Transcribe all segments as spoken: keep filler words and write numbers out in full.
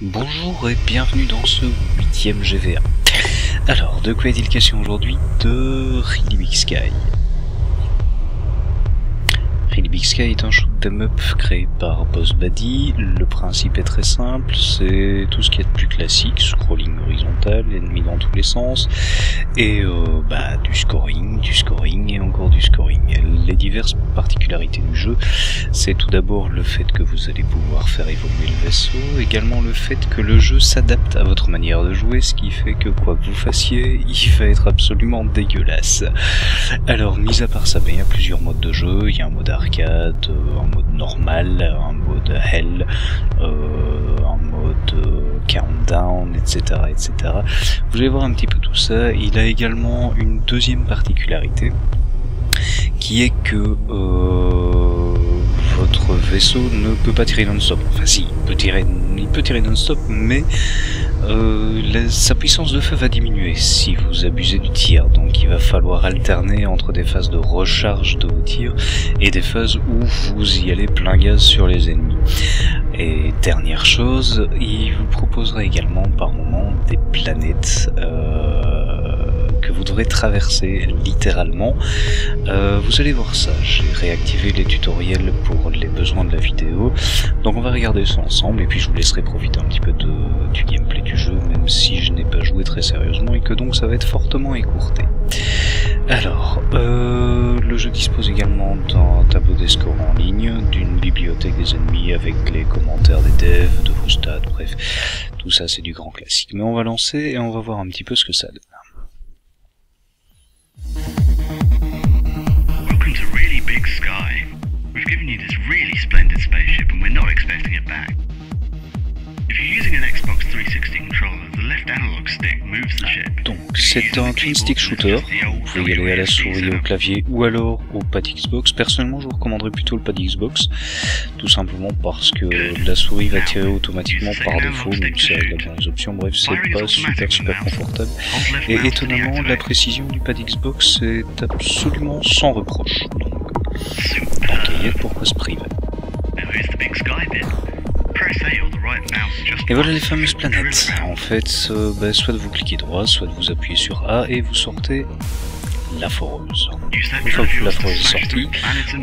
Bonjour et bienvenue dans ce huitième G V A. Alors, de quoi est-il question aujourd'hui? De Really Big Sky. Really Big Sky est un shoot'em up créé par BossBuddy. Le principe est très simple, c'est tout ce qu'il y a de plus classique, scrolling horizontal, ennemis dans tous les sens, et euh, bah, du scoring, du scoring et encore du scoring. Les diverses particularités du jeu, c'est tout d'abord le fait que vous allez pouvoir faire évoluer le vaisseau, également le fait que le jeu s'adapte à votre manière de jouer, ce qui fait que quoi que vous fassiez, il va être absolument dégueulasse. Alors, mis à part ça, ben, il y a plusieurs modes de jeu, il y a un mode arcade, un mode normal, un mode hell, euh, un mode countdown, et cetera, et cetera. Vous allez voir un petit peu tout ça. Il a également une deuxième particularité, qui est que euh, votre vaisseau ne peut pas tirer non-stop. Enfin si, il peut tirer, il peut tirer non-stop, mais euh, la, sa puissance de feu va diminuer si vous abusez du tir. Donc il va falloir alterner entre des phases de recharge de vos tirs et des phases où vous y allez plein gaz sur les ennemis. Et dernière chose, il vous proposera également par moment des planètes euh, que vous devrez traverser littéralement. Euh, vous allez voir ça, j'ai réactivé les tutoriels pour les besoins de la vidéo, donc on va regarder ça ensemble et puis je vous laisserai profiter un petit peu de, du gameplay du jeu, même si je n'ai pas joué très sérieusement et que donc ça va être fortement écourté. Alors, euh, le jeu dispose également d'un tableau des scores en ligne, d'une bibliothèque des ennemis avec les commentaires des devs, de vos stats, bref, tout ça c'est du grand classique. Mais on va lancer et on va voir un petit peu ce que ça donne. Welcome to Really Big Sky. We've given you this really splendid spaceship and we're not expecting it back. If you're using an Xbox three sixty controller, the left analog stick moves the ship. Donc c'est un twin stick shooter, vous pouvez y aller à la souris, au clavier ou alors au pad Xbox. Personnellement je vous recommanderais plutôt le pad Xbox, tout simplement parce que la souris va tirer automatiquement par défaut, donc ça a pas les options, bref c'est pas super super confortable. Et étonnamment la précision du pad Xbox est absolument sans reproche, donc ok, pourquoi se priver. Et voilà les fameuses planètes. En fait, euh, bah, soit vous cliquez droit, soit vous appuyez sur A et vous sortez la foreuse. Une fois que la foreuse est sortie,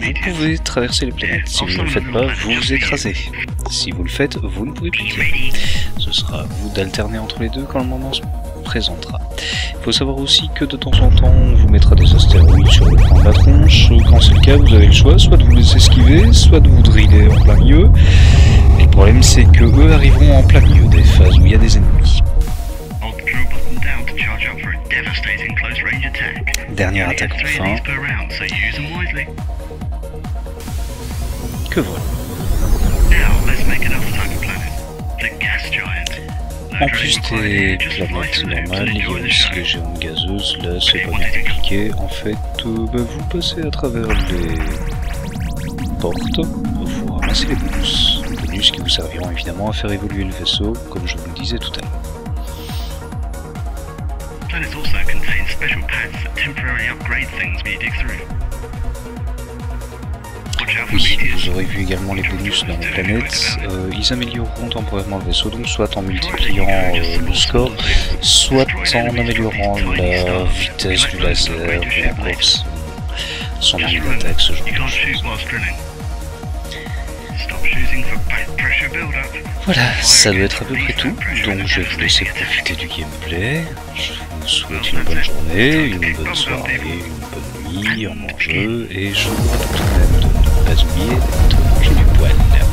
vous pouvez traverser les planètes. Si vous ne le faites pas, vous vous écrasez. Si vous le faites, vous ne pouvez plus tirer. Ce sera à vous d'alterner entre les deux quand le moment se présentera. Il faut savoir aussi que de temps en temps, on vous mettra des astéroïdes sur le plan de la tronche. Quand c'est le cas, vous avez le choix, soit de vous les esquiver, soit de vous driller en plein milieu. Le problème c'est que eux arriveront en plein milieu des phases où il y a des ennemis. Dernière attaque enfin. Que voilà. En plus des planètes normales, il y a aussi les géantes gazeuses, là c'est pas bien compliqué. En fait, euh, bah, vous passez à travers les portes, vous ramassez les bonus. Bonus qui vous serviront évidemment à faire évoluer le vaisseau, comme je vous le disais tout à l'heure. Oui, vous aurez vu également les bonus dans les planètes, euh, ils amélioreront temporairement le vaisseau, donc soit en multipliant euh, le score, soit en améliorant la vitesse du laser, la course, son arme d'attaque, ce genre de choses. Voilà, ça doit être à peu près tout, donc je vais vous laisser profiter du gameplay. Je vous souhaite une bonne journée, une bonne soirée, une bonne nuit, un bon jeu, et je vous retrouve tout de même de ne pas oublier de manger du poil.